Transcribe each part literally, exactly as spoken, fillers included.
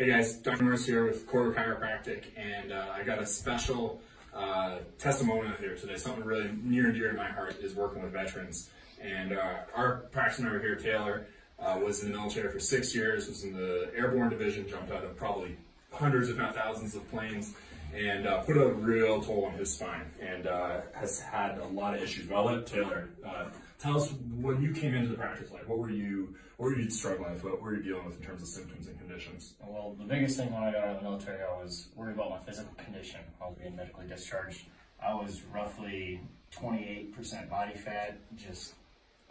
Hey guys, Doctor Morris here with Koru Chiropractic, and uh, I got a special uh, testimonial here today. Something really near and dear to my heart is working with veterans. And uh, our practice member here, Taylor, uh, was in the military for six years, was in the airborne division, jumped out of probably hundreds if not thousands of planes, and uh, put a real toll on his spine, and uh, has had a lot of issues. But I'll let Taylor uh, tell us when you came into the practice, like what were you, what were you struggling with, what were you dealing with in terms of symptoms and conditions? Well, the biggest thing when I got out of the military, I was worried about my physical condition. I was being medically discharged. I was roughly twenty-eight percent body fat, just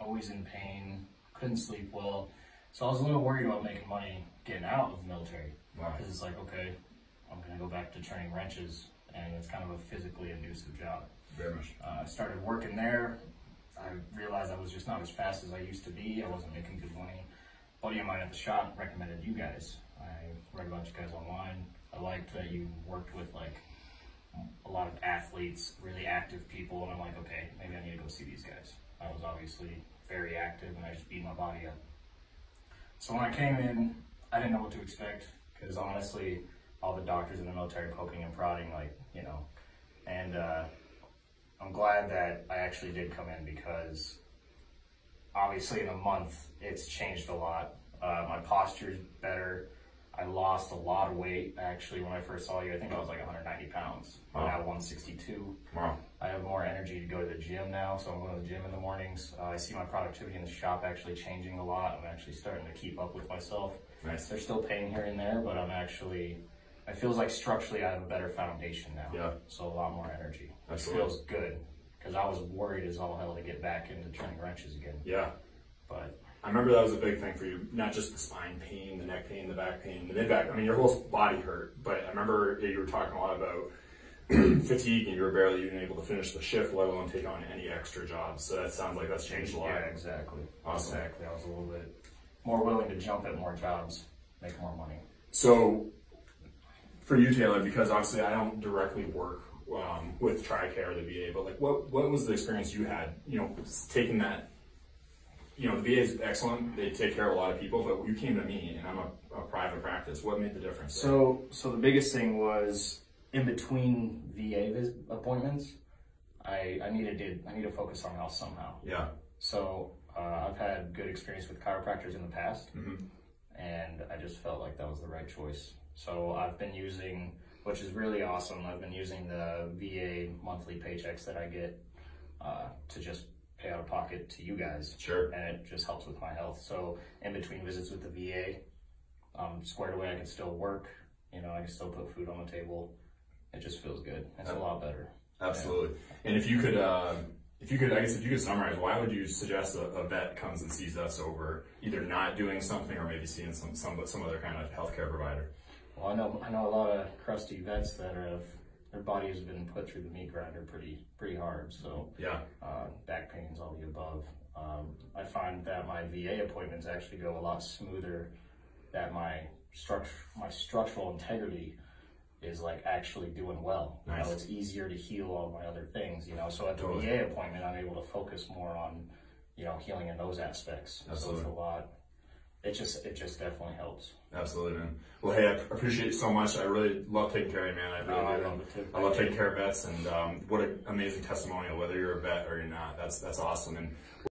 always in pain, couldn't sleep well. So I was a little worried about making money getting out of the military. Wow. Because it's like, okay, I'm going to go back to turning wrenches, and it's kind of a physically inducive job. Very much. Uh, I started working there. I realized I was just not as fast as I used to be. I wasn't making good money. A buddy of mine at the shop recommended you guys. I read about you guys online. I liked that you worked with like a lot of athletes, really active people, and I'm like, okay, maybe I need to go see these guys. I was obviously very active, and I just beat my body up. So when I came in, I didn't know what to expect, because honestly, all the doctors in the military poking and prodding, like, you know, and uh, I'm glad that I actually did come in, because obviously in a month, it's changed a lot. Uh, my posture's better. I lost a lot of weight. Actually, when I first saw you, I think I was like one hundred ninety pounds. Wow. I'm now one sixty-two. Wow. I have more energy to go to the gym now, so I'm going to the gym in the mornings. Uh, I see my productivity in the shop actually changing a lot. I'm actually starting to keep up with myself. Nice. There's still pain here and there, but I'm actually, it feels like structurally I have a better foundation now. Yeah. So a lot more energy. That feels good, because I was worried as all hell to get back into turning wrenches again. Yeah. But I remember that was a big thing for you, not just the spine pain, the neck pain, the back pain, the mid back. I mean, your whole body hurt, but I remember you were talking a lot about fatigue, and you were barely even able to finish the shift, let alone take on any extra jobs. So that sounds like that's changed a lot. Yeah, exactly. Awesome. Exactly. I was a little bit more willing to jump at more jobs, make more money. So for you, Taylor, because obviously I don't directly work um, with TRICARE or the V A, but like what, what was the experience you had, you know, taking that, you know, the V A is excellent. They take care of a lot of people, but you came to me and I'm a, a private practice. What made the difference? So, so the biggest thing was in between V A appointments, I, I needed to, I need to focus on health somehow. Yeah. So Uh, I've had good experience with chiropractors in the past, mm-hmm. and I just felt like that was the right choice. So I've been using, which is really awesome, I've been using the V A monthly paychecks that I get uh, to just pay out of pocket to you guys. Sure. And it just helps with my health. So in between visits with the V A, um, squared away, I can still work, you know, I can still put food on the table. It just feels good. It's a lot better. Absolutely. And, and if you could... Uh... If you could, I guess if you could summarize, why would you suggest a, a vet comes and sees us over either not doing something or maybe seeing some some some other kind of healthcare provider? Well, I know I know a lot of crusty vets that have their body has been put through the meat grinder pretty pretty hard. So yeah, uh, back pains, all the above. Um, I find that my V A appointments actually go a lot smoother. That my structure, my structural integrity is like actually doing well. Nice. You know, it's easier to heal all my other things, you know. So at the totally. V A appointment, I'm able to focus more on, you know, healing in those aspects. Absolutely. So it's a lot. It just, it just definitely helps. Absolutely, man. Well, hey, I appreciate it so much. I really love taking care of you, man. I really oh, do. I love, it I love taking care of vets, and um, what an amazing testimonial, whether you're a vet or you're not. That's, that's awesome. And